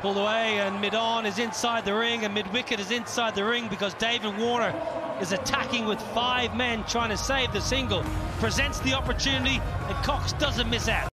pulled away, and mid-on is inside the ring, and mid-wicket is inside the ring because David Warner is attacking with five men trying to save the single. Presents the opportunity, and Cox doesn't miss out.